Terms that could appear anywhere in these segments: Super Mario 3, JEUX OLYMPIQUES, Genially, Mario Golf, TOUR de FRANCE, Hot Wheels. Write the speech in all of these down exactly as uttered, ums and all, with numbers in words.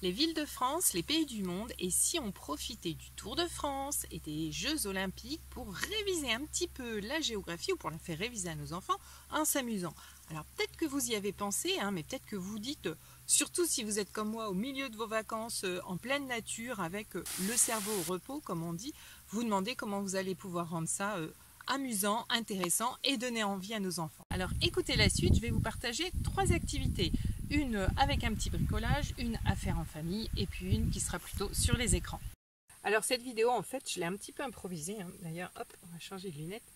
les villes de France, les pays du monde, et si on profitait du Tour de France et des Jeux Olympiques pour réviser un petit peu la géographie, ou pour la faire réviser à nos enfants en s'amusant. Alors peut-être que vous y avez pensé, hein, mais peut-être que vous dites, surtout si vous êtes comme moi au milieu de vos vacances, en pleine nature, avec le cerveau au repos, comme on dit, vous demandez comment vous allez pouvoir rendre ça euh, amusant, intéressant et donner envie à nos enfants. Alors écoutez la suite, je vais vous partager trois activités. Une avec un petit bricolage, une à faire en famille et puis une qui sera plutôt sur les écrans. Alors cette vidéo, en fait, je l'ai un petit peu improvisée, hein. D'ailleurs, hop, on va changer de lunettes.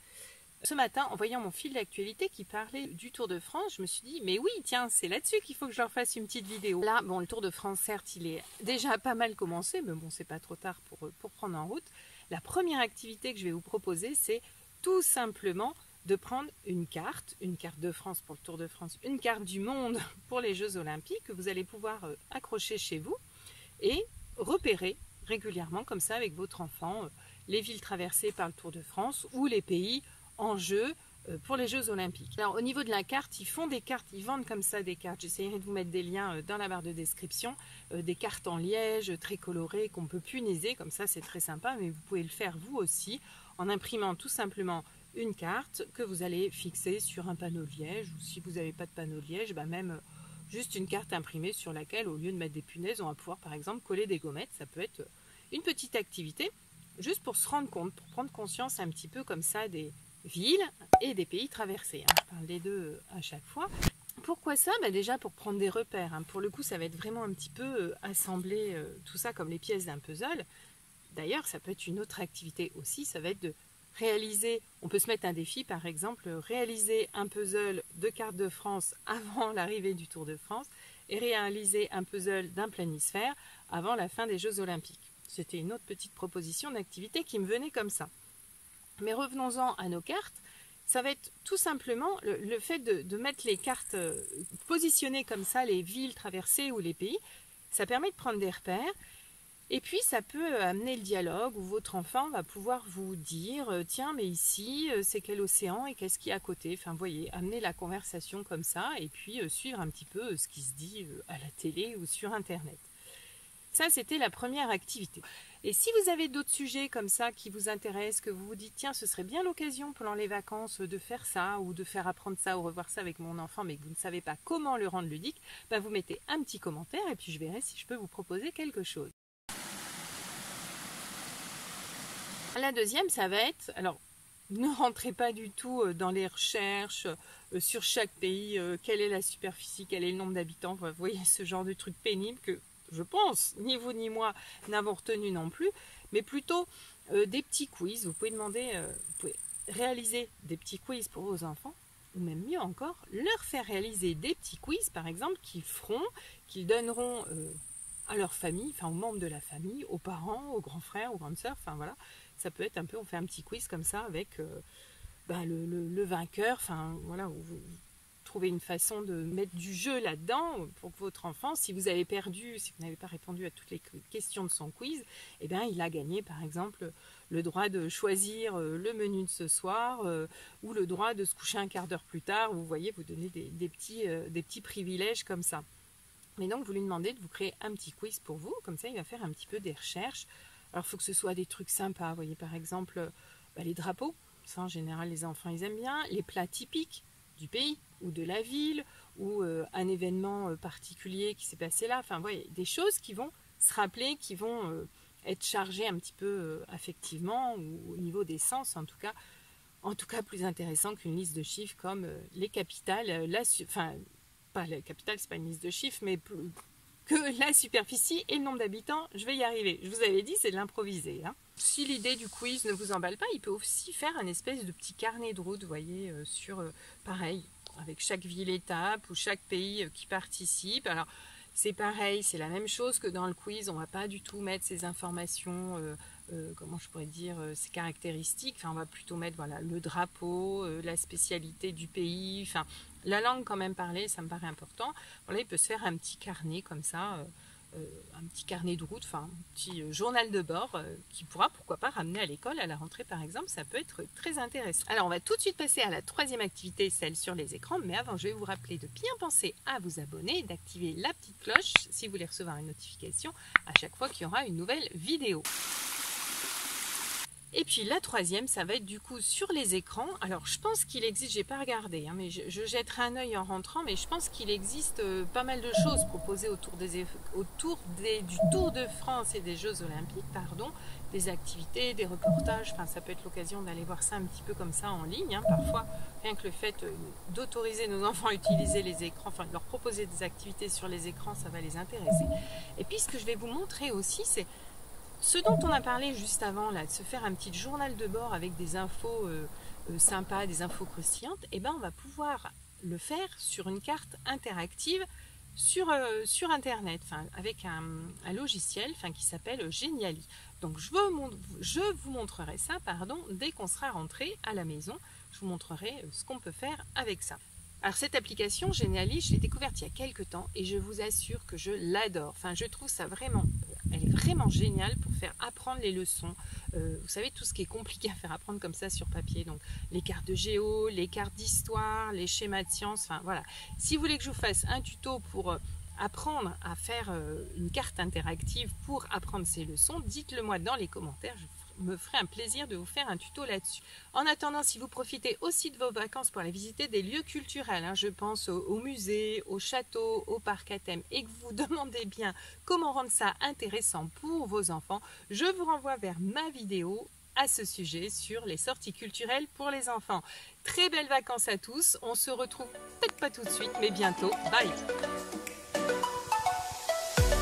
Ce matin, en voyant mon fil d'actualité qui parlait du Tour de France, je me suis dit, mais oui, tiens, c'est là-dessus qu'il faut que je leur fasse une petite vidéo. Là, bon, le Tour de France, certes, il est déjà pas mal commencé, mais bon, c'est pas trop tard pour, pour prendre en route. La première activité que je vais vous proposer, c'est tout simplement de prendre une carte, une carte de France pour le Tour de France, une carte du monde pour les Jeux Olympiques que vous allez pouvoir accrocher chez vous et repérer régulièrement comme ça avec votre enfant les villes traversées par le Tour de France ou les pays en jeu pour les Jeux Olympiques. Alors au niveau de la carte, ils font des cartes, ils vendent comme ça des cartes. J'essaierai de vous mettre des liens dans la barre de description, des cartes en liège très colorées qu'on peut puniser, comme ça c'est très sympa, mais vous pouvez le faire vous aussi en imprimant tout simplement une carte que vous allez fixer sur un panneau de liège, ou si vous n'avez pas de panneau de liège, bah même juste une carte imprimée sur laquelle, au lieu de mettre des punaises, on va pouvoir par exemple coller des gommettes. Ça peut être une petite activité, juste pour se rendre compte, pour prendre conscience un petit peu comme ça des villes et des pays traversés. Je parle des deux à chaque fois. Pourquoi ça? Bah déjà pour prendre des repères. Pour le coup, ça va être vraiment un petit peu assembler tout ça comme les pièces d'un puzzle. D'ailleurs, ça peut être une autre activité aussi, ça va être de réaliser, on peut se mettre un défi par exemple, réaliser un puzzle de cartes de France avant l'arrivée du Tour de France et réaliser un puzzle d'un planisphère avant la fin des Jeux Olympiques. C'était une autre petite proposition d'activité qui me venait comme ça. Mais revenons-en à nos cartes, ça va être tout simplement le, le fait de, de mettre les cartes positionnées comme ça, les villes traversées ou les pays, ça permet de prendre des repères. Et puis ça peut amener le dialogue où votre enfant va pouvoir vous dire « Tiens, mais ici, c'est quel océan et qu'est-ce qu'il y a à côté ?» Enfin, vous voyez, amener la conversation comme ça et puis suivre un petit peu ce qui se dit à la télé ou sur Internet. Ça, c'était la première activité. Et si vous avez d'autres sujets comme ça qui vous intéressent, que vous vous dites « Tiens, ce serait bien l'occasion pendant les vacances de faire ça ou de faire apprendre ça ou revoir ça avec mon enfant, mais que vous ne savez pas comment le rendre ludique ben, », vous mettez un petit commentaire et puis je verrai si je peux vous proposer quelque chose. La deuxième, ça va être, alors ne rentrez pas du tout dans les recherches sur chaque pays, quelle est la superficie, quel est le nombre d'habitants, vous voyez ce genre de truc pénible que je pense, ni vous ni moi n'avons retenu non plus, mais plutôt euh, des petits quiz, vous pouvez demander, euh, vous pouvez réaliser des petits quiz pour vos enfants, ou même mieux encore, leur faire réaliser des petits quiz par exemple qu'ils feront, qu'ils donneront euh, à leur famille, enfin aux membres de la famille, aux parents, aux grands frères, aux grandes sœurs, enfin voilà. Ça peut être un peu, on fait un petit quiz comme ça avec euh, bah, le, le, le vainqueur. Enfin, voilà, vous, vous trouvez une façon de mettre du jeu là-dedans pour que votre enfant, si vous avez perdu, si vous n'avez pas répondu à toutes les questions de son quiz, eh bien, il a gagné, par exemple, le droit de choisir le menu de ce soir euh, ou le droit de se coucher un quart d'heure plus tard. Vous voyez, vous donnez des, des, petits, euh, des petits privilèges comme ça. Mais donc, vous lui demandez de vous créer un petit quiz pour vous. Comme ça, il va faire un petit peu des recherches. Alors, il faut que ce soit des trucs sympas. Vous voyez, par exemple, bah, les drapeaux. Ça, en général, les enfants, ils aiment bien. Les plats typiques du pays ou de la ville ou euh, un événement particulier qui s'est passé là. Enfin, vous voyez, des choses qui vont se rappeler, qui vont euh, être chargées un petit peu euh, affectivement ou au niveau des sens, en tout cas. En tout cas, plus intéressant qu'une liste de chiffres comme euh, les capitales. Euh, la enfin, pas les capitales, c'est pas une liste de chiffres, mais plus... que la superficie et le nombre d'habitants, je vais y arriver. Je vous avais dit, c'est de l'improviser. Hein. Si l'idée du quiz ne vous emballe pas, il peut aussi faire un espèce de petit carnet de route, vous voyez, euh, sur, euh, pareil, avec chaque ville-étape ou chaque pays euh, qui participe. Alors, c'est pareil, c'est la même chose que dans le quiz, on ne va pas du tout mettre ces informations, euh, euh, comment je pourrais dire, euh, ces caractéristiques. Enfin, on va plutôt mettre, voilà, le drapeau, euh, la spécialité du pays, enfin... La langue quand même parlée, ça me paraît important. Bon, là, il peut se faire un petit carnet comme ça, euh, euh, un petit carnet de route, enfin un petit euh, journal de bord euh, qui pourra pourquoi pas ramener à l'école à la rentrée par exemple, ça peut être très intéressant. Alors on va tout de suite passer à la troisième activité, celle sur les écrans, mais avant je vais vous rappeler de bien penser à vous abonner, d'activer la petite cloche si vous voulez recevoir une notification à chaque fois qu'il y aura une nouvelle vidéo. Et puis la troisième, ça va être du coup sur les écrans. Alors je pense qu'il existe, j'ai pas regardé, hein, mais je, je jetterai un œil en rentrant, mais je pense qu'il existe euh, pas mal de choses proposées autour, des, autour des, du Tour de France et des Jeux Olympiques, pardon, des activités, des reportages, enfin ça peut être l'occasion d'aller voir ça un petit peu comme ça en ligne, hein, parfois rien que le fait euh, d'autoriser nos enfants à utiliser les écrans, enfin de leur proposer des activités sur les écrans, ça va les intéresser. Et puis ce que je vais vous montrer aussi, c'est ce dont on a parlé juste avant, là, de se faire un petit journal de bord avec des infos euh, euh, sympas, des infos croustillantes, eh ben, on va pouvoir le faire sur une carte interactive sur, euh, sur Internet, avec un, un logiciel qui s'appelle Genially. Donc je vous, je vous montrerai ça pardon, dès qu'on sera rentré à la maison. Je vous montrerai ce qu'on peut faire avec ça. Alors cette application Genially, je l'ai découverte il y a quelques temps et je vous assure que je l'adore. Enfin, je trouve ça vraiment, elle est vraiment géniale pour faire apprendre les leçons. Euh, vous savez, tout ce qui est compliqué à faire apprendre comme ça sur papier. Donc les cartes de géo, les cartes d'histoire, les schémas de sciences, enfin voilà. Si vous voulez que je vous fasse un tuto pour apprendre à faire une carte interactive pour apprendre ces leçons, dites-le moi dans les commentaires. Je me ferait un plaisir de vous faire un tuto là-dessus. En attendant, si vous profitez aussi de vos vacances pour aller visiter des lieux culturels, hein, je pense aux, aux musées, aux châteaux, aux parcs à thème, et que vous vous demandez bien comment rendre ça intéressant pour vos enfants, je vous renvoie vers ma vidéo à ce sujet sur les sorties culturelles pour les enfants. Très belles vacances à tous, on se retrouve peut-être pas tout de suite, mais bientôt. Bye!